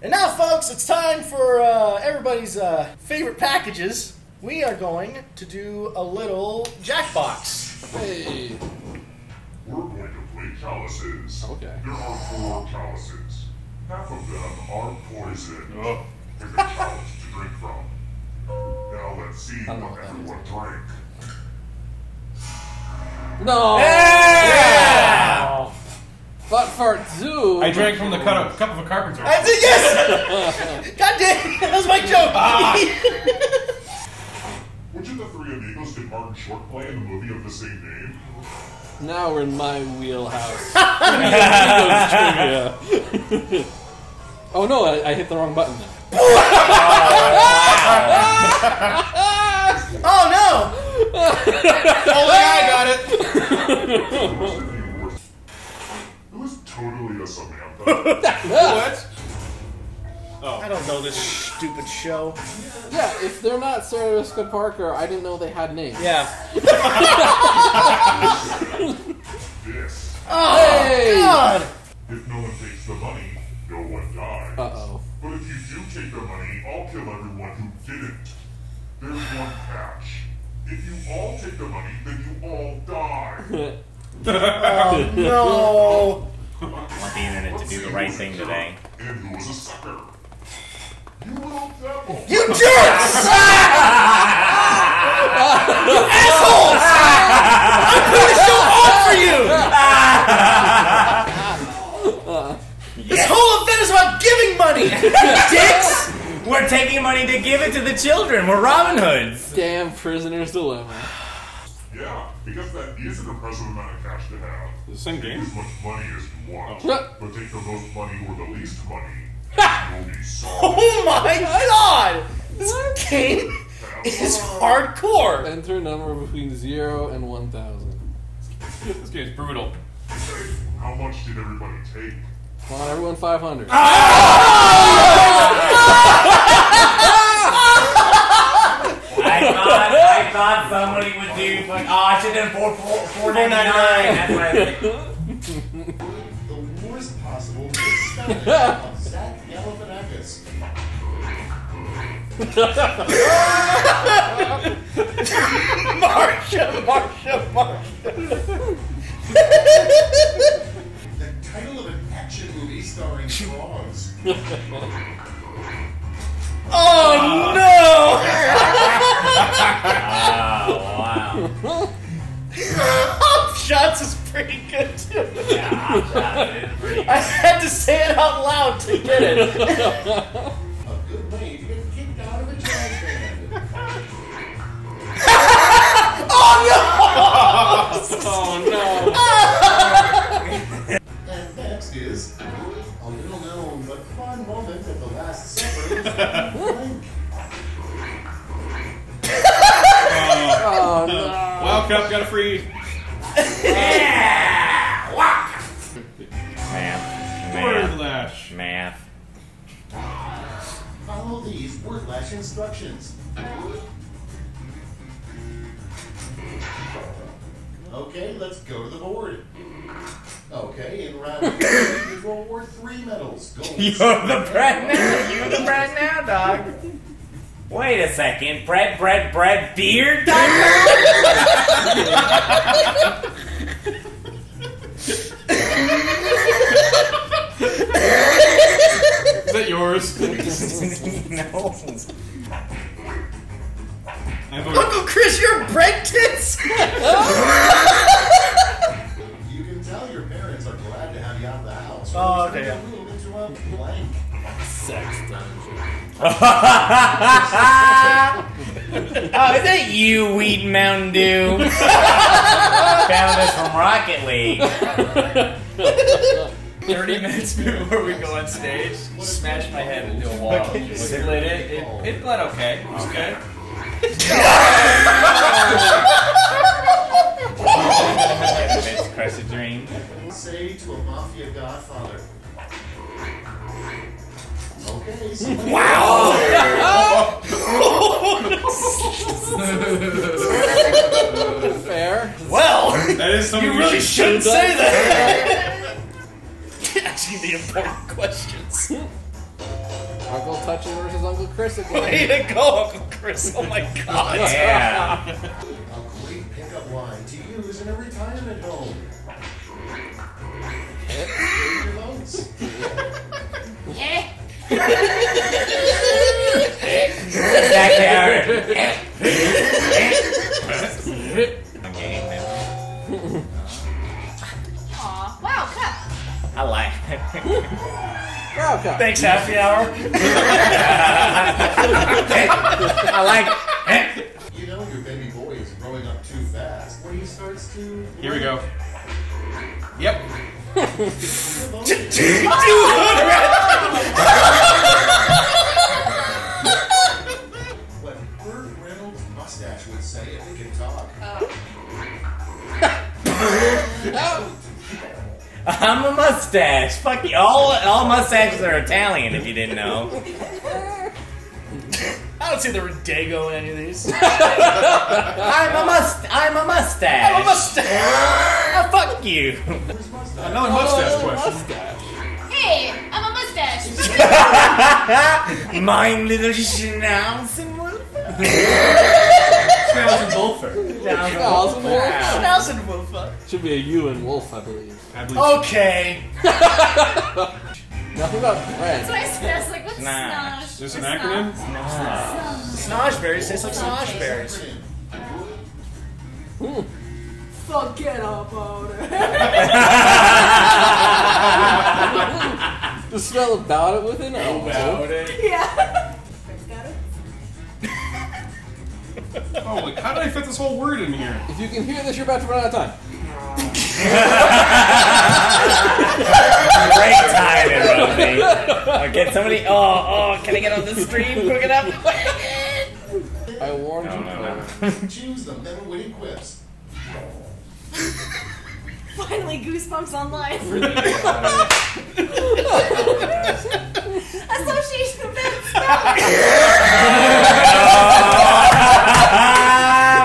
And now, folks, it's time for everybody's favorite packages. We are going to do a little Jackbox. Hey! We're going to play Chalices. Okay. There are 4 chalices. Half of them are poisoned. Oh. There's a chalice to drink from. Now let's see what everyone drank. No! Yeah! Yeah! But for two... I drank from the cup of a carpenter. I said yes! God damn! That was my joke! Ah. Which of the Three Amigos did Martin Short play in the movie of the same name? Now we're in my wheelhouse. Oh no, I hit the wrong button then. Oh no! Only I got it! Totally a Samantha. What? Oh. I don't know this stupid show. Yeah, if they're not Sarah Jessica Parker, I didn't know they had names. Yeah. This. Oh, hey. God! If no one takes the money, no one dies. Uh-oh. But if you do take the money, I'll kill everyone who didn't. There's one catch. If you all take the money, then you all die. Oh, no! I want the internet to do the right thing today. And who was a sucker? You little devil! You jerks! You assholes! I put the show on for you! This whole event is about giving money! Dicks! We're taking money to give it to the children. We're Robin Hoods. Damn prisoner's dilemma. Yeah, because that is an impressive amount of cash to have. The same game. As much money as you want, but take the most money or the least money. You'll be sorry. Oh my God! This game is hardcore. Enter a number between 0 and 1,000. This game's brutal. How much did everybody take? Come on, everyone, 500. I thought somebody would do, but I should have done 499. That's what I think. The worst possible spell of Zach Galifianakis. Marsha. The title of an action movie starring frogs. Oh no! Wow. Hop shots is pretty good too. Yeah, hop shots is pretty good. I had to say it out loud to get it. A good way to get kicked out of a trash can. Oh no! Oh no! And next is a little known but fun moment at the Last Supper. Oh, no. Wow, Cup got a free. Yeah! Wow! Math. Word lash. Math. Follow these word lash instructions. Okay, let's go to the board. Okay, in round 3, you wore 3 medals. Gold. You're the brat now, dog. Wait a second, bread, beard? Is that yours? No. Uncle Chris, you're bread tits? You can tell your parents are glad to have you out of the house. Oh, okay. A little bit too blank. Sex dungeon. Oh, is that you, Wheat Mountain Dew? Found us from Rocket League. 30 minutes before we go on stage, smashed my head into a wall. Split it. It bled okay. It was good. It's crushed a dream. Say to a mafia godfather. Okay, so wow! Fair. Well, that is you really shouldn't say that! Asking the important questions. Uncle Touchy versus Uncle Chris again. Way to go, Uncle Chris. Oh my god. Yeah. A great pickup line to use in a retirement home. Pay your loans. Yeah. Aw, wow, cup. I like it. Wow, cup. Thanks, happy hour. I like it. You know your baby boy is growing up too fast when he starts to... Here we go. Yep. What Burt Reynolds' mustache would say if he could talk. I'm a mustache. Fuck you. All mustaches are Italian, if you didn't know. I don't see the Rodego in any of these. I'm a mustache. I'm a mustache. Oh, fuck you. Another mustache question. Mustache. Hey, I'm a mustache. Mine little schnauzer. Schnauzer Wolfer. Should be a U in Wolf, I believe. Okay. Nothing about bread. That's what I said. I was like, what's snosh? There's an acronym? Snosh. Snoshberries taste like snoshberries. Fuck it up, powder. The smell of powder with an O. Yeah. Oh, like, how did I fit this whole word in here? If you can hear this, you're about to run out of time. Great timing, Robbie. Get somebody. Oh, can I get on the stream? Cook it up. I warned you. No. Choose the never-winning quips. Finally, Goosebumps Online. Association of Bad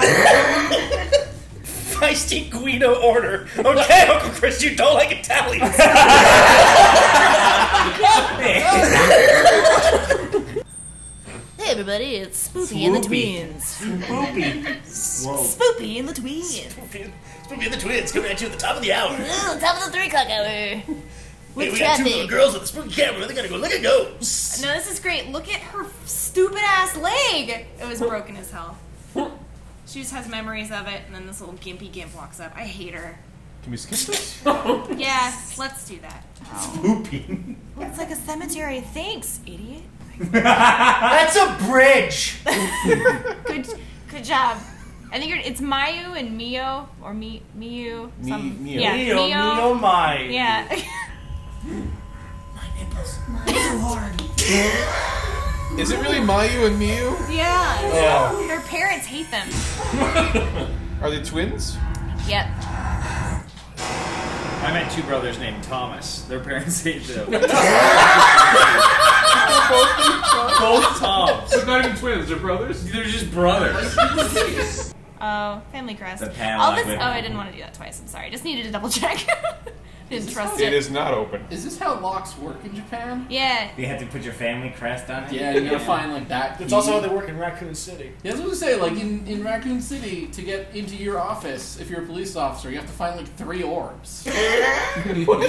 Spells. Feisty Guido order. Okay, Uncle Chris, you don't like Italians. Hey everybody, it's Spoopy and the Tweens. Spoopy and the Tweens. Spoopy and the Twins coming at you at the top of the hour. Ooh, top of the 3 o'clock hour. With hey, we traffic. Got two little girls with a spooky camera. They gotta go look at ghosts. No, this is great. Look at her stupid ass leg. It was broken as hell. She just has memories of it, and then this little gimpy gimp walks up. I hate her. Can we skip this? Yes, let's do that. Spoopy. Well, it's like a cemetery. Thanks, idiot. That's a bridge. Good job. I think it's Mayu and Mio, or Miu. Mio. Yeah. Mio, Mai. Yeah. My nipples. My lord. Is it really Mayu and Miu? Yeah. Oh. Their parents hate them. Are they twins? Yep. I met two brothers named Thomas. Their parents hate them. Both Toms. They're not even twins. They're brothers. They're just brothers. Oh, Family Crest. All this, I didn't want to do that twice. I'm sorry. I just needed to double check. Didn't trust it. It is not open. Is this how locks work in Japan? Yeah. You have to put your family crest on it? Yeah, you gotta find like that. It's also how they work in Raccoon City. Yeah, I was gonna say, like in Raccoon City, to get into your office, if you're a police officer, you have to find like 3 orbs. I got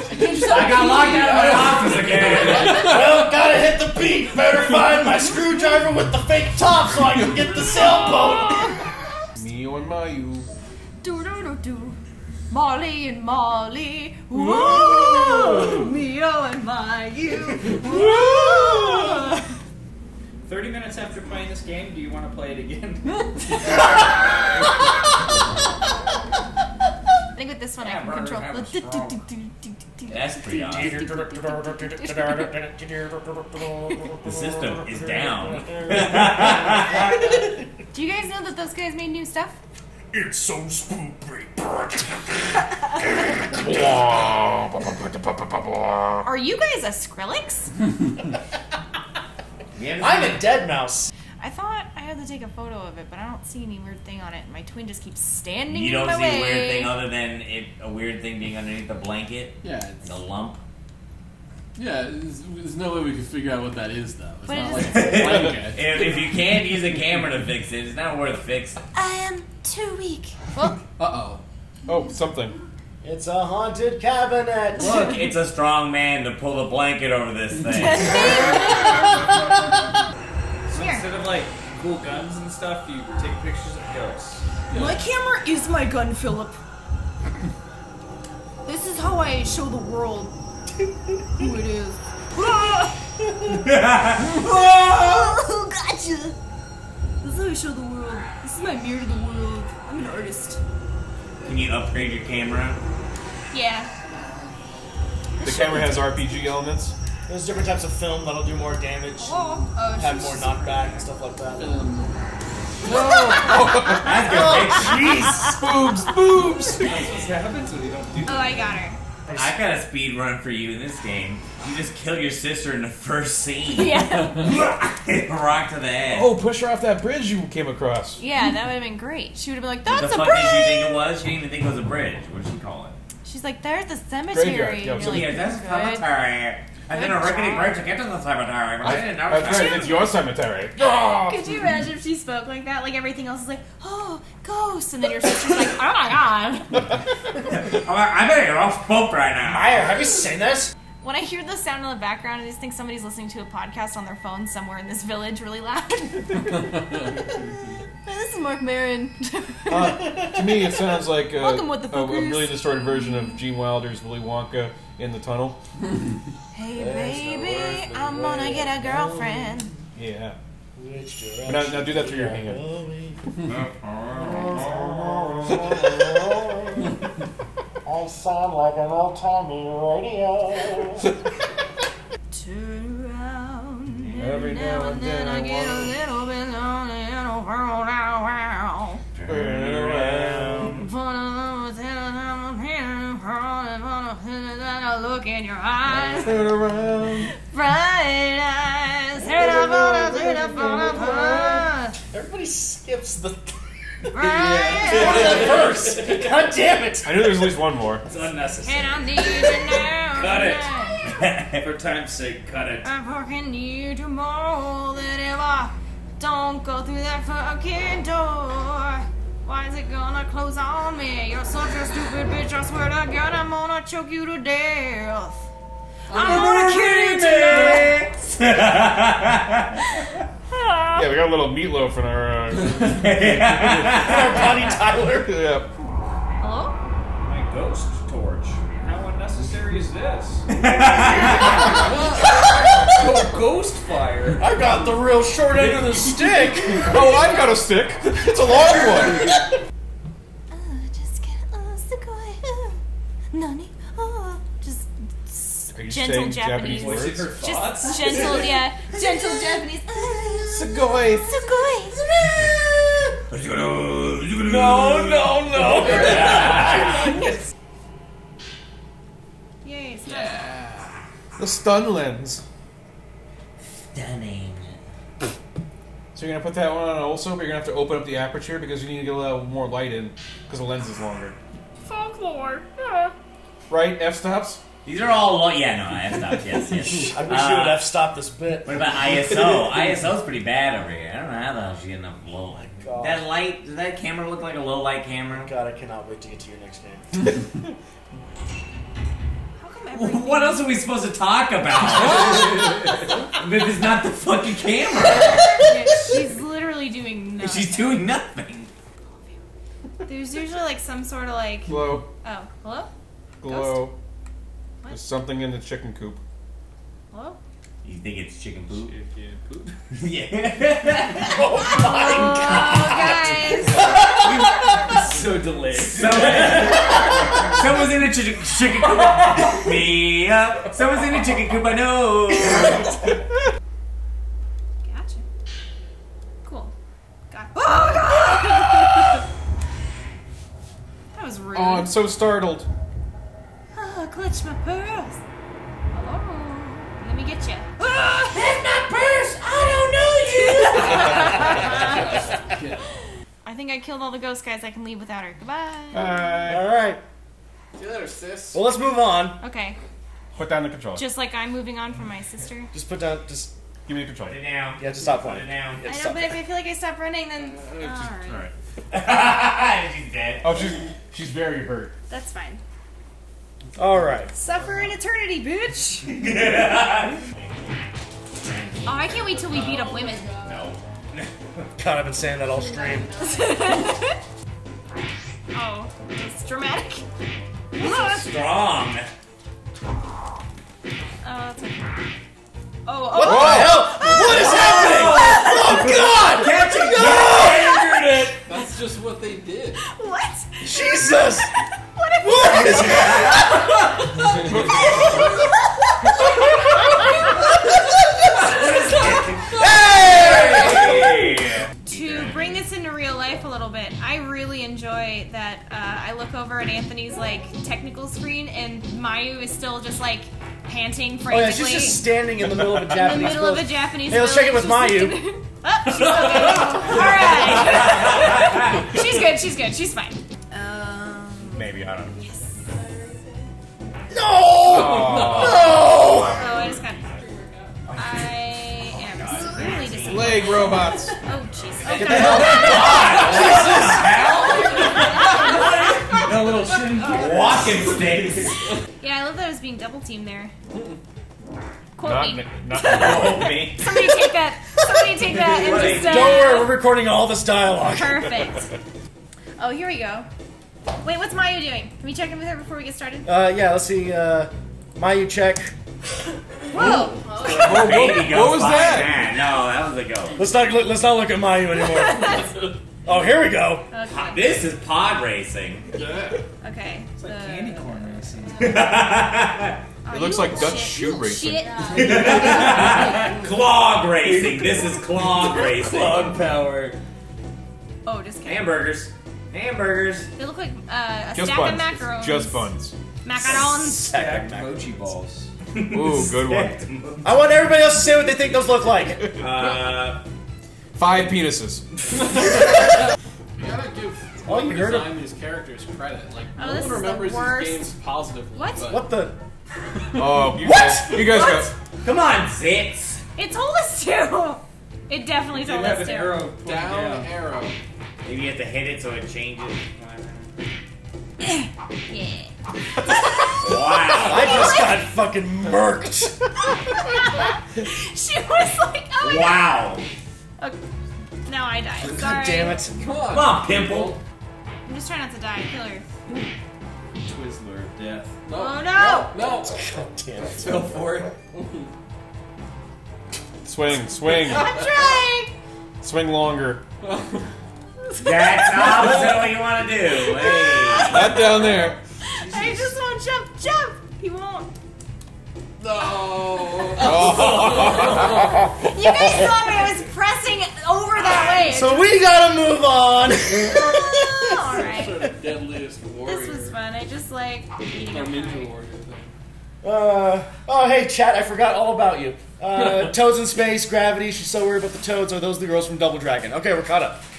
locked out of my office again. Well, gotta hit the beat. Better find my screwdriver with the fake top so I can get the sailboat. Mio and Mayu. Do-do-do-do. Molly and Molly. Woo! Mio and Mayu. Woo! 30 minutes after playing this game, do you want to play it again? I think with this one I can control. That's pretty awesome. The system is down. Do you guys know that those guys made new stuff? It's so spoopy. Are you guys a Skrillex? I'm a dead mouse. I thought I had to take a photo of it, but I don't see any weird thing on it. My twin just keeps standing in my way. You don't see a weird thing other than a weird thing being underneath the blanket? Yeah. The lump. Yeah, there's no way we can figure out what that is, though. It's not like Blanca. If you can't use a camera to fix it, it's not worth fixing. I am too weak. Well, uh-oh. Oh, something. It's a haunted cabinet. Look, it's a strong man to pull the blanket over this thing. So instead of, like, cool guns and stuff, you take pictures of ghosts. Yeah. My camera is my gun, Philip. This is how I show the world who it is. Oh, gotcha! This is how I show the world. This is my mirror to the world. I'm an artist. Can you upgrade your camera? Yeah. The camera has RPG elements. There's different types of film that'll do more damage. Oh, have more knockback and stuff like that. Whoa! That's good. Jeez! Boobs! That's what happens when you don't do that. Oh, I got her. I got a speed run for you in this game. You just kill your sister in the first scene. Yeah. Rock to the head. Oh, push her off that bridge you came across. Yeah, that would have been great. She would have been like, that's a bridge! What the fuck did you think it was? She didn't even think it was a bridge. What did she call it? She's like, there's the cemetery. Yeah, like, that's a cemetery. And then a rickety bridge to get to the cemetery. But it's your cemetery. Oh. Could you imagine if she spoke like that? Like everything else is like, oh, ghosts. And then your sister's like, oh my god. I bet you're all spooked right now. Maya, have you seen this? When I hear this sound in the background, I just think somebody's listening to a podcast on their phone somewhere in this village really loud. This is Mark Maron. To me, it sounds like a really distorted version of Gene Wilder's Willy Wonka in the tunnel. Hey, baby, I'm gonna get a girlfriend. Yeah. Now do that through your hand. I sound like an old-timey radio. Turn around. Every now and then I get a little bit lonely. And I'll roll out. Turn around. Look in your eyes. Turn around. Bright eyes. Everybody skips the verse. God damn it. I knew there was at least one more. It's unnecessary. And I need you now. Cut it. For time's sake, cut it. I fucking need you more than ever. Don't go through that fucking door. Why is it gonna close on me? You're such a stupid bitch, I swear to God, I'm gonna choke you to death. I'm gonna kill you tonight! Yeah, we got a little meatloaf in our... Bonnie Tyler. Yep. Hello? My ghost torch. How unnecessary is this? Oh, ghost fire. I got the real short end of the stick. Oh, I've got a stick. It's a long one. Gentle Japanese. Just gentle, yeah. Gentle Japanese. Sugoi. Sugoi. No. Yay, stun. Yeah. The stun lens. Stunning. So you're going to put that one on also, but you're going to have to open up the aperture because you need to get a little more light in because the lens is longer. Folklore. Yeah. Right? F-stops? These are all F-stops, yes. I wish you would F-stop this bit. What about ISO? ISO's pretty bad over here. I don't know how the hell she ended up low light. Oh that light, does that camera look like a low light camera? God, I cannot wait to get to your next game. What else are we supposed to talk about? This is not the fucking camera. Yeah, she's literally doing nothing. She's doing nothing. There's usually like some sort of like... Glow. Oh, hello? Glow. Ghost? What? There's something in the chicken coop. Hello? You think it's chicken poop? Chicken poop? Yeah. Oh my god! Guys! So delayed. Someone's in a chicken coop. Pick me up. Someone's in a chicken coop, I know. Gotcha. Cool. Got it. Oh god! That was rude. Oh, I'm so startled. Oh, clutch my pearls. Hello? Let me get you. Oh, that's my purse! I don't know you! I think I killed all the ghost guys. I can leave without her. Goodbye. Alright. See you later, sis. Well, let's move on. Okay. Put down the controller. Just like I'm moving on from my sister. Just put down, just give me the controller. Put it down. Yeah, just stop running. Put it down. Yeah, I know, but if I feel like I stop running, then alright. She's dead. Oh, she's very hurt. That's fine. Alright. Suffer in eternity, bitch! Oh, I can't wait till we beat up women. No. God, I've been saying that all stream. Oh, it's dramatic. This is strong. That's okay. Oh. What the hell? What is happening? Oh, God! Captain, no! It. That's just what they did. What? Jesus! What is happening? Hey! To bring this into real life a little bit, I really enjoy that I look over at Anthony's like technical screen and Mayu is still just like panting frantically. Oh yeah, she's just standing in the middle of a Japanese. In the middle of a Japanese. Hey, let's check in with Mayu. Oh, she's okay. All right. She's good. She's fine. Maybe, I don't know. Yes. No! Oh, no! Oh, I just got... I am really disappointed. Leg robots. Oh, jeez. Oh, get the hell out of here! Jesus! Little walking sticks. Yeah, I love that I was being double-teamed there. Quote me. Somebody take that and just... Don't worry, we're recording all this dialogue. Perfect. Oh, here we go. Wait, what's Mayu doing? Can we check in with her before we get started? Yeah, let's see. Mayu check. Whoa! Whoa, baby, what was that? Man, no, that was a go. Let's not look at Mayu anymore. Oh, here we go. Okay. This is pod racing. Yeah. Okay. It's like candy corn racing. It looks like Dutch shoe racing. Clog racing. This is clog racing. Clog power. Oh, just kidding. Hamburgers. They look like a stack of macarons. Just buns. Macarons. Stack of mochi balls. Ooh, good one. I want everybody else to say what they think those look like. Five penises. You gotta give all you heard of these characters credit. Like, no one remembers these games positively. What? What the? Oh, you guys got. Come on, zits. It told us to. It definitely told us to. Arrow down, arrow. Maybe you have to hit it so it changes. Yeah. Wow. I just got fucking murked. She was like, oh my God. Wow. Okay. Now I die. Sorry. God damn it. Come on, pimple. I'm just trying not to die. Kill her. Twizzler of death. No. Oh no! No! God damn it. Go for it. Swing. I'm trying! Swing longer. That's not what you want to do. Hey. Not down there. I just want to jump. He won't. No. Oh. You guys saw me. I was pressing over that way. So we gotta move on. All right. Deadliest warrior. This was fun. I just like. Ninja warrior. Oh hey chat, I forgot all about you. Toads in space, gravity. She's so worried about the toads. Are those the girls from Double Dragon? Okay, we're caught up.